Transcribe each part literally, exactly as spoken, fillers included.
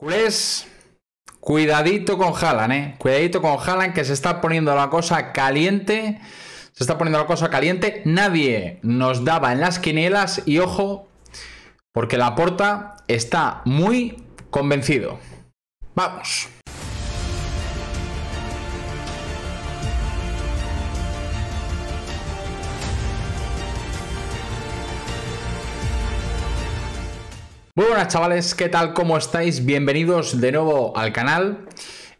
Culés, cuidadito con Haaland, eh. Cuidadito con Haaland, que se está poniendo la cosa caliente. Se está poniendo la cosa caliente. Nadie nos daba en las quinielas y ojo, porque Laporta está muy convencido. Vamos. Muy buenas chavales, ¿qué tal? ¿Cómo estáis? Bienvenidos de nuevo al canal.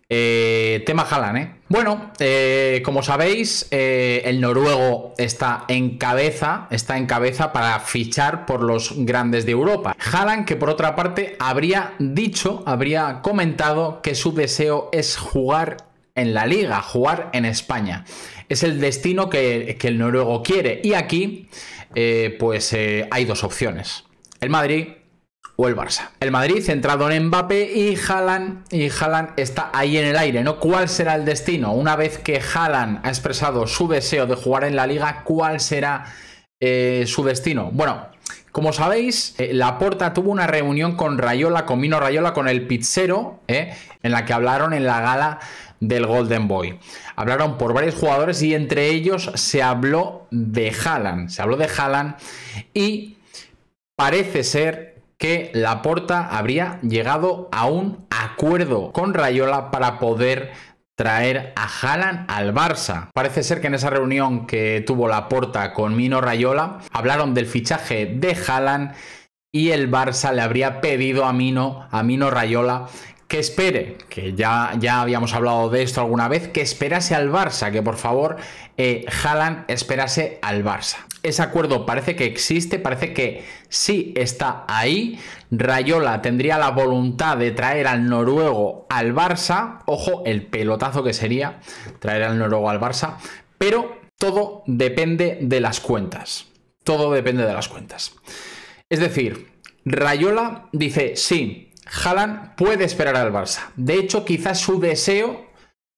Eh, tema Haaland, ¿eh? Bueno, eh, como sabéis, eh, el noruego está en cabeza, está en cabeza para fichar por los grandes de Europa. Haaland, que por otra parte habría dicho, habría comentado que su deseo es jugar en la Liga, jugar en España. Es el destino que, que el noruego quiere. Y aquí, eh, pues eh, hay dos opciones. El Madrid o el Barça. El Madrid centrado en Mbappé y Haaland, y Haaland está ahí en el aire, ¿no? ¿Cuál será el destino? Una vez que Haaland ha expresado su deseo de jugar en la Liga, ¿cuál será eh, su destino? Bueno, como sabéis, eh, Laporta tuvo una reunión con Raiola, con Mino Raiola, con el pizzero, eh, en la que hablaron en la gala del Golden Boy. Hablaron por varios jugadores y entre ellos se habló de Haaland. Se habló de Haaland y parece ser que Laporta habría llegado a un acuerdo con Raiola para poder traer a Haaland al Barça. Parece ser que en esa reunión que tuvo Laporta con Mino Raiola hablaron del fichaje de Haaland y el Barça le habría pedido a Mino, a Mino Raiola que espere, que ya, ya habíamos hablado de esto alguna vez, que esperase al Barça, que por favor eh, Haaland esperase al Barça. Ese acuerdo parece que existe, parece que sí está ahí. Raiola tendría la voluntad de traer al noruego al Barça. Ojo, el pelotazo que sería traer al noruego al Barça. Pero todo depende de las cuentas. Todo depende de las cuentas. Es decir, Raiola dice sí, Haaland puede esperar al Barça. De hecho, quizás su deseo,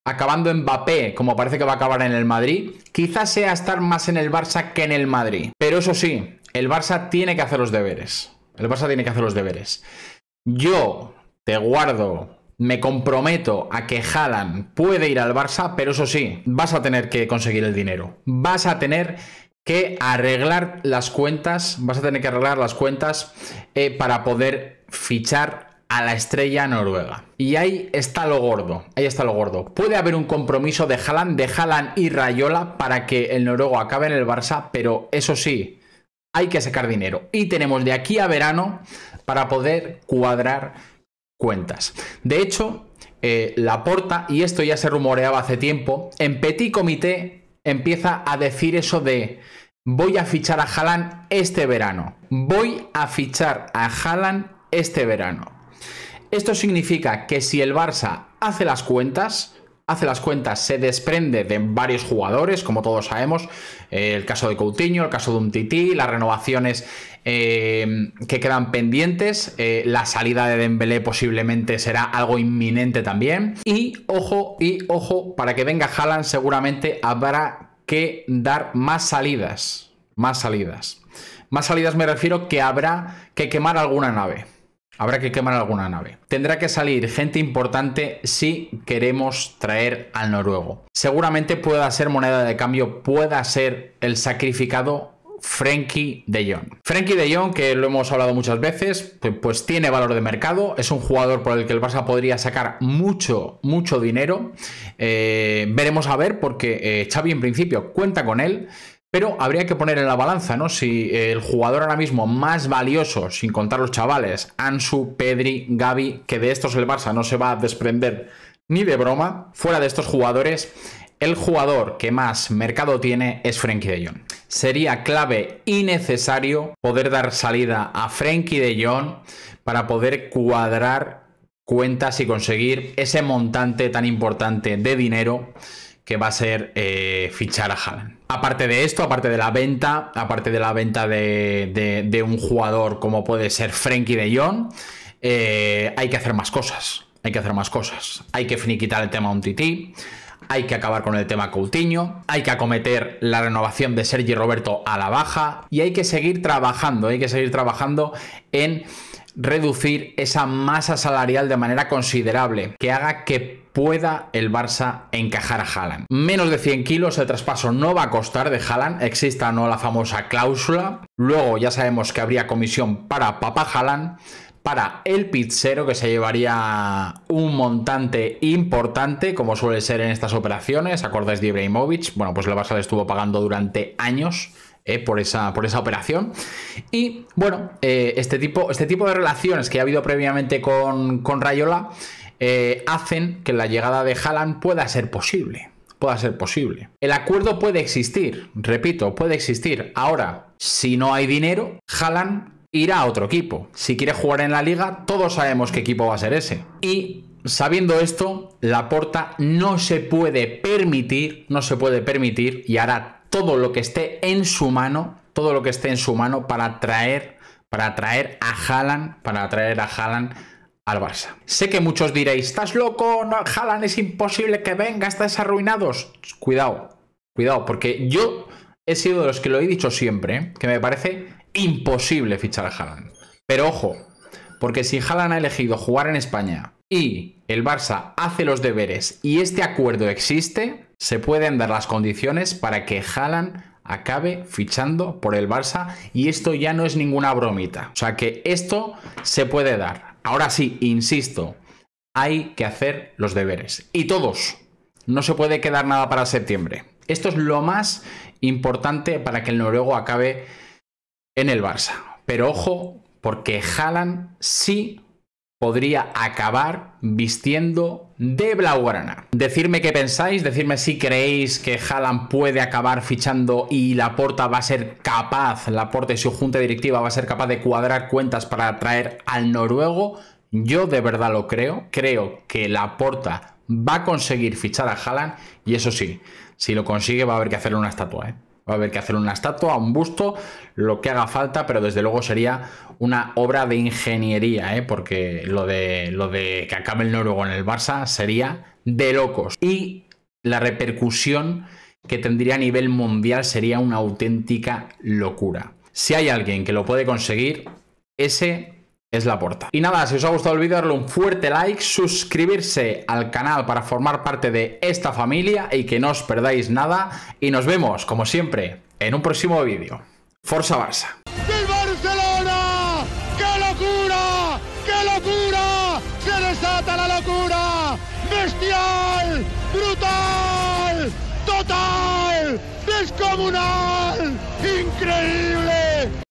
acabando en Mbappé, como parece que va a acabar en el Madrid, quizás sea estar más en el Barça que en el Madrid. Pero eso sí, el Barça tiene que hacer los deberes. El Barça tiene que hacer los deberes. Yo te guardo, me comprometo a que Haaland puede ir al Barça, pero eso sí, vas a tener que conseguir el dinero. Vas a tener que arreglar las cuentas, vas a tener que arreglar las cuentas eh, para poder fichar a la estrella noruega. Y ahí está lo gordo, ahí está lo gordo. Puede haber un compromiso de Haaland, de Haaland y Raiola para que el noruego acabe en el Barça, pero eso sí, hay que sacar dinero. Y tenemos de aquí a verano para poder cuadrar cuentas. De hecho, eh, Laporta, y esto ya se rumoreaba hace tiempo, en Petit Comité empieza a decir eso de voy a fichar a Haaland este verano. Voy a fichar a Haaland este verano. Esto significa que si el Barça hace las cuentas, hace las cuentas, se desprende de varios jugadores, como todos sabemos, eh, el caso de Coutinho, el caso de Umtiti, las renovaciones eh, que quedan pendientes, eh, la salida de Dembélé posiblemente será algo inminente también. Y ojo, y ojo, para que venga Haaland seguramente habrá que dar más salidas, más salidas. Más salidas me refiero que habrá que quemar alguna nave. Habrá que quemar alguna nave. Tendrá que salir gente importante si queremos traer al noruego. Seguramente pueda ser moneda de cambio, pueda ser el sacrificado Frenkie de Jong. Frenkie de Jong, que lo hemos hablado muchas veces, pues, pues tiene valor de mercado. Es un jugador por el que el Barça podría sacar mucho, mucho dinero. Eh, veremos a ver, porque eh, Xavi en principio cuenta con él. Pero habría que poner en la balanza, ¿no? Si el jugador ahora mismo más valioso, sin contar los chavales, Ansu, Pedri, Gavi, que de estos el Barça no se va a desprender ni de broma, fuera de estos jugadores, el jugador que más mercado tiene es Frenkie de Jong. Sería clave y necesario poder dar salida a Frenkie de Jong para poder cuadrar cuentas y conseguir ese montante tan importante de dinero que va a ser eh, fichar a Haaland. Aparte de esto, aparte de la venta, aparte de la venta de, de, de un jugador como puede ser Frenkie de Jong, eh, hay que hacer más cosas, hay que hacer más cosas. Hay que finiquitar el tema Umtiti, hay que acabar con el tema Coutinho, hay que acometer la renovación de Sergi Roberto a la baja y hay que seguir trabajando, hay que seguir trabajando en reducir esa masa salarial de manera considerable, que haga que pueda el Barça encajar a Haaland. Menos de cien kilos el traspaso no va a costar de Haaland, exista o no la famosa cláusula. Luego ya sabemos que habría comisión para Papá Haaland, para el pizzero, que se llevaría un montante importante, como suele ser en estas operaciones. ¿Acordáis de Ibrahimovic? Bueno, pues el Barça le estuvo pagando durante años eh, por, esa, por esa operación. Y bueno, eh, este, tipo, este tipo de relaciones que ha habido previamente con, con Raiola eh, hacen que la llegada de Haaland pueda ser posible. Pueda ser posible. El acuerdo puede existir, repito, puede existir. Ahora, si no hay dinero, Haaland irá a otro equipo. Si quiere jugar en la Liga, todos sabemos qué equipo va a ser ese. Y sabiendo esto, Laporta no se puede permitir, no se puede permitir, y hará todo lo que esté en su mano, todo lo que esté en su mano para traer, para atraer a Haaland, para atraer a Haaland al Barça. Sé que muchos diréis, ¿estás loco? No, Haaland es imposible que venga, estáis arruinados. Cuidado, cuidado, porque yo he sido de los que lo he dicho siempre, ¿eh? que me parece imposible fichar a Haaland. Pero ojo, porque si Haaland ha elegido jugar en España y el Barça hace los deberes y este acuerdo existe, se pueden dar las condiciones para que Haaland acabe fichando por el Barça, y esto ya no es ninguna bromita. O sea que esto se puede dar. Ahora sí, insisto, hay que hacer los deberes. Y todos. No se puede quedar nada para septiembre. Esto es lo más importante para que el noruego acabe en el Barça. Pero ojo, porque Haaland sí podría acabar vistiendo de blaugrana. Decidme qué pensáis, decidme si creéis que Haaland puede acabar fichando y Laporta va a ser capaz, Laporta y su junta directiva va a ser capaz de cuadrar cuentas para atraer al noruego. Yo de verdad lo creo. Creo que Laporta va a conseguir fichar a Haaland, y eso sí, si lo consigue va a haber que hacerle una estatua, ¿eh? Va a haber que hacer una estatua, un busto, lo que haga falta, pero desde luego sería una obra de ingeniería, ¿eh? porque lo de, lo de que acabe el noruego en el Barça sería de locos. Y la repercusión que tendría a nivel mundial sería una auténtica locura. Si hay alguien que lo puede conseguir, ese es Laporta. Y nada, si os ha gustado el vídeo, darle un fuerte like, suscribirse al canal para formar parte de esta familia y que no os perdáis nada. Y nos vemos, como siempre, en un próximo vídeo. ¡Forza Barça! ¡Sí, Barcelona! ¡Qué locura! ¡Qué locura! ¡Se desata la locura! ¡Bestial! ¡Brutal! ¡Total! ¡Descomunal! ¡Increíble!